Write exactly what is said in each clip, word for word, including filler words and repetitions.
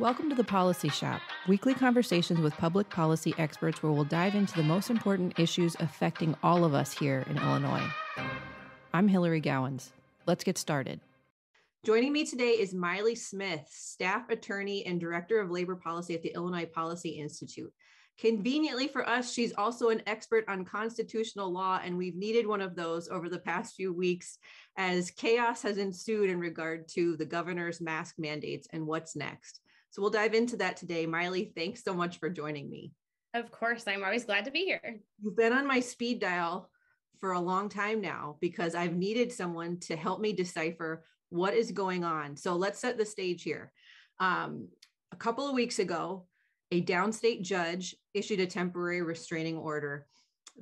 Welcome to the Policy Shop, weekly conversations with public policy experts where we'll dive into the most important issues affecting all of us here in Illinois. I'm Hilary Gowins. Let's get started. Joining me today is Mailee Smith, staff attorney and director of labor policy at the Illinois Policy Institute. Conveniently for us, she's also an expert on constitutional law, and we've needed one of those over the past few weeks as chaos has ensued in regard to the governor's mask mandates and what's next. So we'll dive into that today. Mailee, thanks so much for joining me. Of course, I'm always glad to be here. You've been on my speed dial for a long time now because I've needed someone to help me decipher what is going on. So let's set the stage here. Um, a couple of weeks ago, a downstate judge issued a temporary restraining order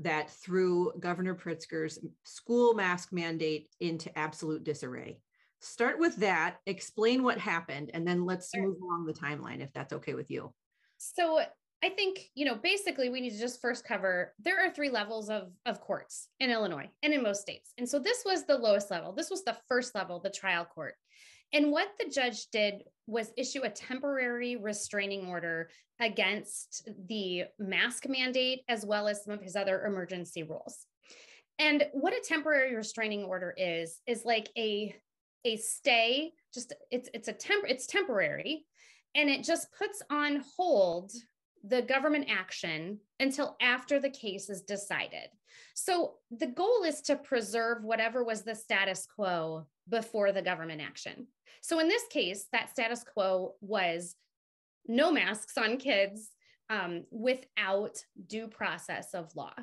that threw Governor Pritzker's school mask mandate into absolute disarray. Start with that, explain what happened, and then let's move along the timeline if that's okay with you. So I think, you know, basically we need to just first cover, there are three levels of, of courts in Illinois and in most states. And so this was the lowest level. This was the first level, the trial court. And what the judge did was issue a temporary restraining order against the mask mandate, as well as some of his other emergency rules. And what a temporary restraining order is, is like a, a stay, just it's, it's a temp, it's temporary. And it just puts on hold the government action until after the case is decided. So the goal is to preserve whatever was the status quo before the government action. So in this case, that status quo was no masks on kids um, without due process of law.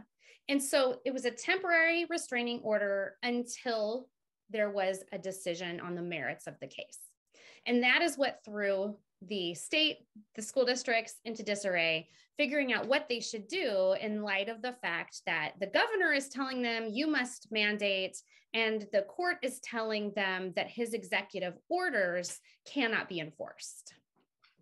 And so it was a temporary restraining order until there was a decision on the merits of the case. And that is what threw the state, the school districts into disarray, figuring out what they should do in light of the fact that the governor is telling them you must mandate, and the court is telling them that his executive orders cannot be enforced.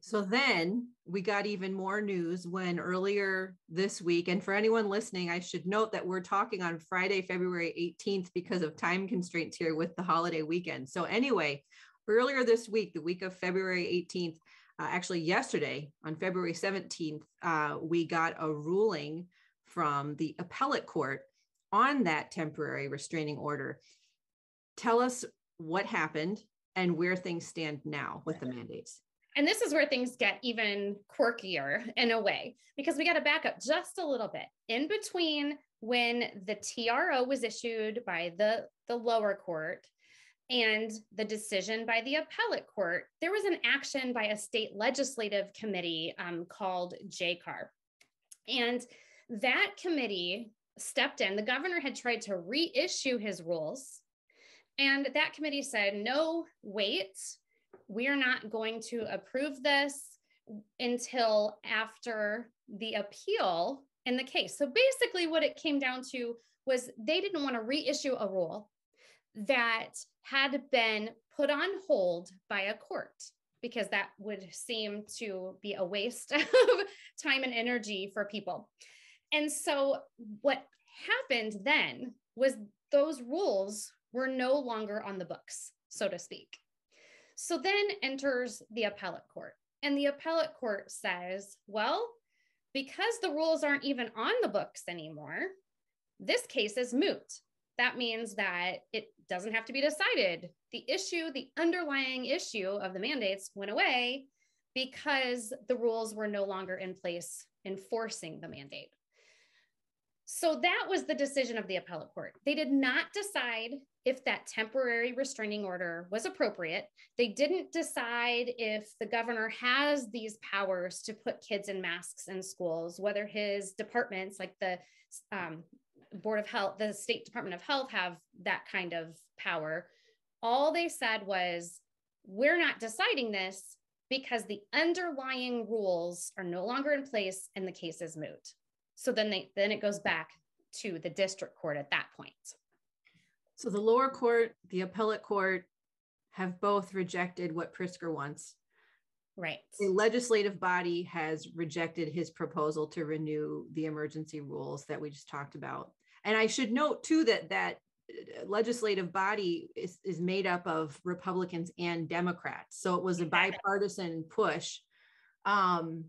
So then we got even more news when earlier this week, and for anyone listening, I should note that we're talking on Friday, February eighteenth because of time constraints here with the holiday weekend. So anyway, earlier this week, the week of February eighteenth, uh, actually yesterday on February seventeenth, uh, we got a ruling from the appellate court on that temporary restraining order. Tell us what happened and where things stand now with the mandates. And this is where things get even quirkier in a way, because we got to back up just a little bit. In between when the T R O was issued by the, the lower court and the decision by the appellate court, there was an action by a state legislative committee um, called J C A R. And that committee stepped in. The governor had tried to reissue his rules. And that committee said, no, wait, we are not going to approve this until after the appeal in the case. So basically what it came down to was they didn't want to reissue a rule that had been put on hold by a court, because that would seem to be a waste of time and energy for people. And so what happened then was those rules were no longer on the books, so to speak. So then enters the appellate court, and the appellate court says, well, because the rules aren't even on the books anymore, this case is moot. That means that it doesn't have to be decided. The issue, the underlying issue of the mandates went away because the rules were no longer in place enforcing the mandate. So that was the decision of the appellate court. They did not decide if that temporary restraining order was appropriate. They didn't decide if the governor has these powers to put kids in masks in schools, whether his departments like the um, Board of Health, the State Department of Health have that kind of power. All they said was, we're not deciding this because the underlying rules are no longer in place and the case is moot. So then they, then it goes back to the district court at that point. So the lower court, the appellate court have both rejected what Pritzker wants. Right. The legislative body has rejected his proposal to renew the emergency rules that we just talked about. And I should note too that that legislative body is, is made up of Republicans and Democrats. So it was a bipartisan push Um,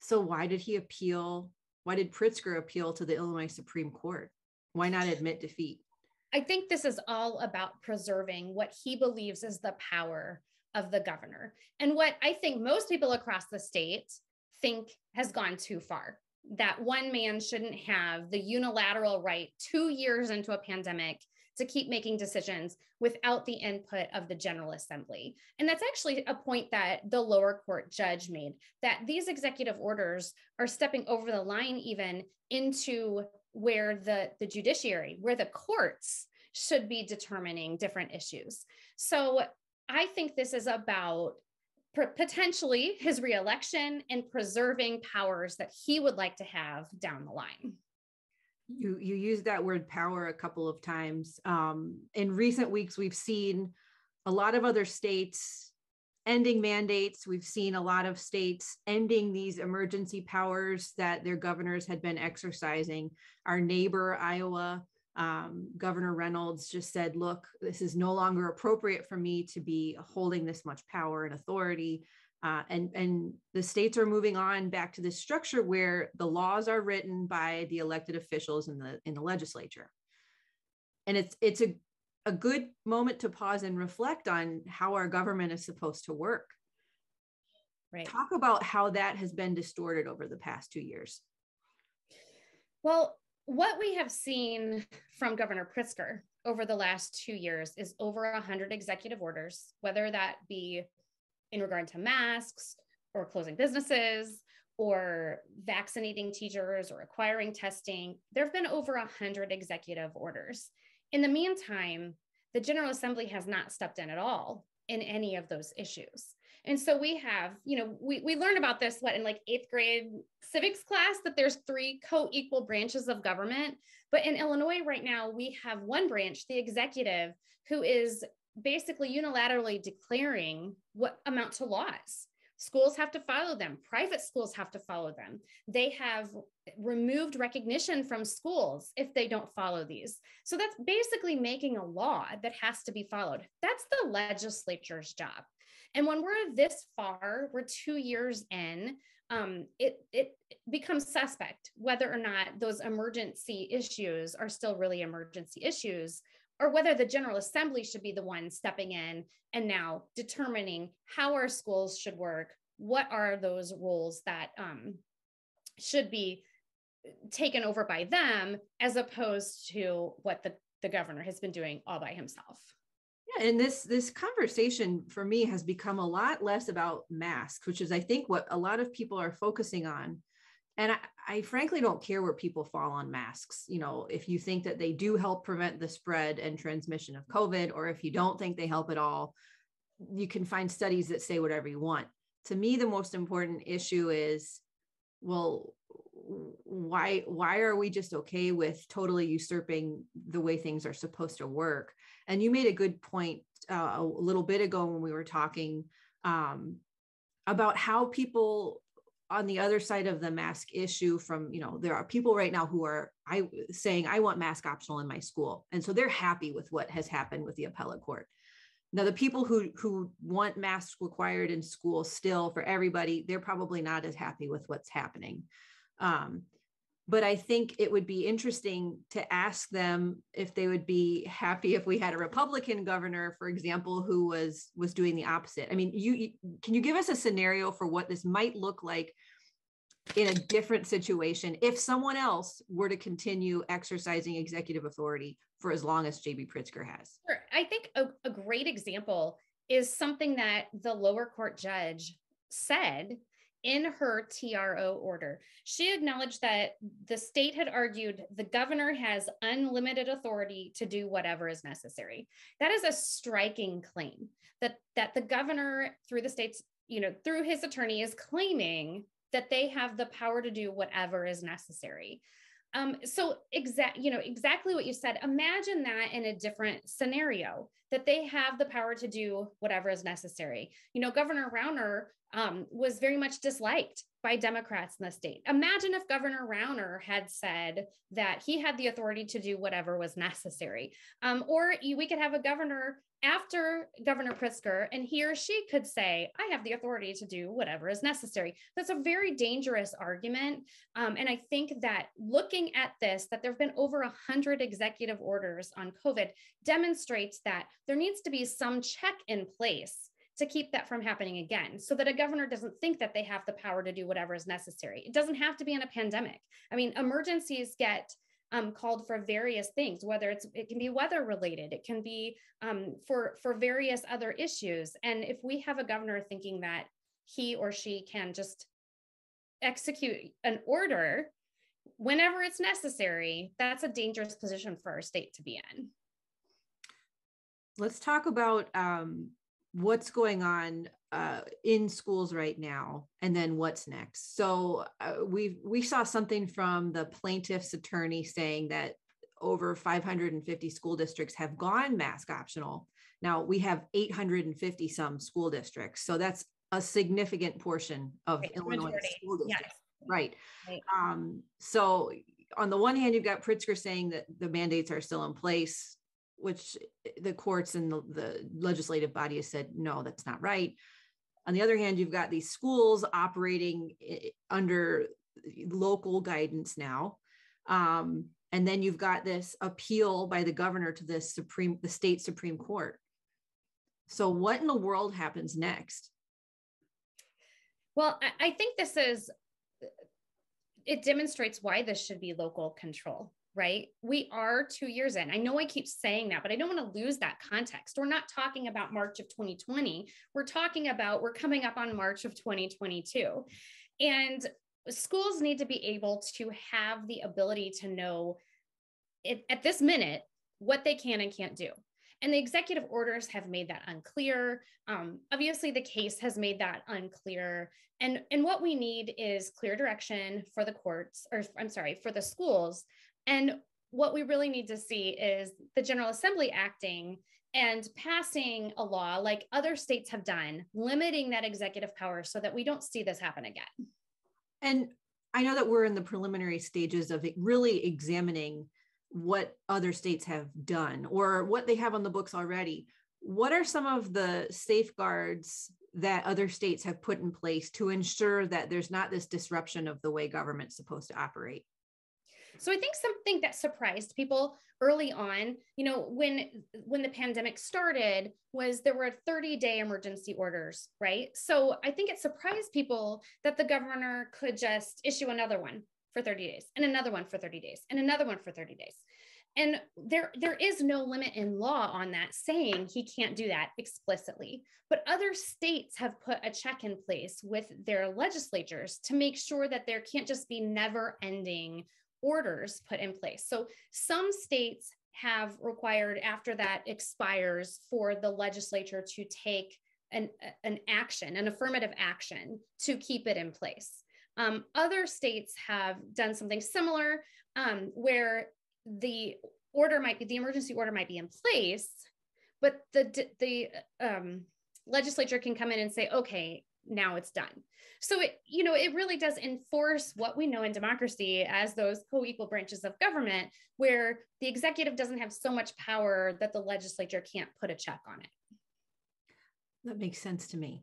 so why did he appeal? Why did Pritzker appeal to the Illinois Supreme Court? Why not admit defeat? I think this is all about preserving what he believes is the power of the governor, and what I think most people across the state think has gone too far, that one man shouldn't have the unilateral right two years into a pandemic to keep making decisions without the input of the General Assembly. And that's actually a point that the lower court judge made, that these executive orders are stepping over the line even into where the, the judiciary, where the courts should be determining different issues. So I think this is about potentially his reelection and preserving powers that he would like to have down the line. You you used that word power a couple of times. Um, in recent weeks, we've seen a lot of other states ending mandates. We've seen a lot of states ending these emergency powers that their governors had been exercising. Our neighbor, Iowa, Um, Governor Reynolds just said, look, this is no longer appropriate for me to be holding this much power and authority. Uh, and, and the states are moving on back to this structure where the laws are written by the elected officials in the, in the legislature. And it's, it's a, a good moment to pause and reflect on how our government is supposed to work. Right. Talk about how that has been distorted over the past two years. Well, what we have seen from Governor Pritzker over the last two years is over one hundred executive orders, whether that be in regard to masks or closing businesses or vaccinating teachers or requiring testing. There have been over one hundred executive orders. In the meantime, the General Assembly has not stepped in at all in any of those issues. And so we have, you know, we, we learned about this, what, in like eighth grade civics class, that there's three co-equal branches of government. But in Illinois right now, we have one branch, the executive, who is basically unilaterally declaring what amount to laws. Schools have to follow them. Private schools have to follow them. They have removed recognition from schools if they don't follow these. So that's basically making a law that has to be followed. That's the legislature's job. And when we're this far, we're two years in, um, it, it becomes suspect whether or not those emergency issues are still really emergency issues, or whether the General Assembly should be the one stepping in and now determining how our schools should work, what are those rules that um, should be taken over by them, as opposed to what the, the governor has been doing all by himself. Yeah, and this, this conversation for me has become a lot less about masks, which is, I think, what a lot of people are focusing on. And I, I frankly don't care where people fall on masks. You know, if you think that they do help prevent the spread and transmission of COVID, or if you don't think they help at all, you can find studies that say whatever you want. To me, the most important issue is, well, why, why are we just okay with totally usurping the way things are supposed to work? And you made a good point uh, a little bit ago when we were talking um, about how people on the other side of the mask issue from, you know, there are people right now who are I saying, I want mask optional in my school. And so they're happy with what has happened with the appellate court. Now, the people who, who want masks required in school still for everybody, they're probably not as happy with what's happening. Um, but I think it would be interesting to ask them if they would be happy if we had a Republican governor, for example, who was was doing the opposite. I mean, you, you can you give us a scenario for what this might look like in a different situation if someone else were to continue exercising executive authority for as long as J B. Pritzker has? Sure. I think a, a great example is something that the lower court judge said in her T R O order. She acknowledged that the state had argued the governor has unlimited authority to do whatever is necessary. That is a striking claim, that, that the governor, through the state's, you know, through his attorney, is claiming that they have the power to do whatever is necessary. Um, so exact, you know, exactly what you said. Imagine that in a different scenario, that they have the power to do whatever is necessary. You know, Governor Rauner um, was very much disliked by Democrats in the state. Imagine if Governor Rauner had said that he had the authority to do whatever was necessary. Um, or we could have a governor after Governor Pritzker, and he or she could say, I have the authority to do whatever is necessary. That's a very dangerous argument. Um, and I think that looking at this, that there've been over a hundred executive orders on COVID demonstrates that there needs to be some check in place to keep that from happening again, so that a governor doesn't think that they have the power to do whatever is necessary. It doesn't have to be in a pandemic. I mean, emergencies get Um, called for various things, whether it's, it can be weather related, it can be um, for, for various other issues. And if we have a governor thinking that he or she can just execute an order whenever it's necessary, that's a dangerous position for our state to be in. Let's talk about um, what's going on uh, in schools right now, and then what's next. So uh, we we saw something from the plaintiff's attorney saying that over five hundred fifty school districts have gone mask optional. Now we have eight hundred fifty some school districts, so that's a significant portion of right. Illinois majority. School districts. Yes. Right. right. Um, so on the one hand, you've got Pritzker saying that the mandates are still in place, which the courts and the, the legislative body has said, no, that's not right. On the other hand, you've got these schools operating under local guidance now. Um, and then you've got this appeal by the governor to the Supreme, the state Supreme Court. So what in the world happens next? Well, I think this is, it demonstrates why this should be local control. Right? We are two years in. I know I keep saying that, but I don't want to lose that context. We're not talking about March of twenty twenty. We're talking about, we're coming up on March of twenty twenty-two. And schools need to be able to have the ability to know it, at this minute, what they can and can't do. And the executive orders have made that unclear. Um, obviously, the case has made that unclear. And, and what we need is clear direction for the courts, or I'm sorry, for the schools. And what we really need to see is the General Assembly acting and passing a law like other states have done, limiting that executive power so that we don't see this happen again. And I know that we're in the preliminary stages of really examining what other states have done or what they have on the books already. What are some of the safeguards that other states have put in place to ensure that there's not this disruption of the way government's supposed to operate? So I think something that surprised people early on, you know, when when the pandemic started, was there were thirty day emergency orders, right? So I think it surprised people that the governor could just issue another one for thirty days and another one for thirty days and another one for thirty days. And there, there is no limit in law on that, saying he can't do that explicitly. But other states have put a check in place with their legislatures to make sure that there can't just be never-ending orders put in place. So some states have required, after that expires, for the legislature to take an, an action, an affirmative action to keep it in place. Um, other states have done something similar um, where the order might be, the emergency order might be in place, but the, the um, legislature can come in and say, okay, now it's done. So it, you know, it really does enforce what we know in democracy as those co-equal branches of government, where the executive doesn't have so much power that the legislature can't put a check on it. That makes sense to me.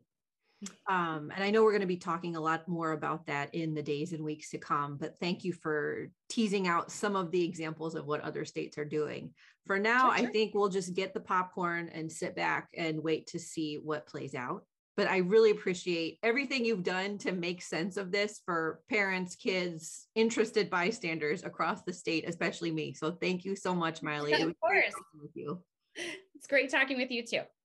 Um, and I know we're going to be talking a lot more about that in the days and weeks to come, but thank you for teasing out some of the examples of what other states are doing. For now, sure, sure. I think we'll just get the popcorn and sit back and wait to see what plays out. But I really appreciate everything you've done to make sense of this for parents, kids, interested bystanders across the state, especially me. So thank you so much, Mailee. Of course. It was great talking with you. It's great talking with you too.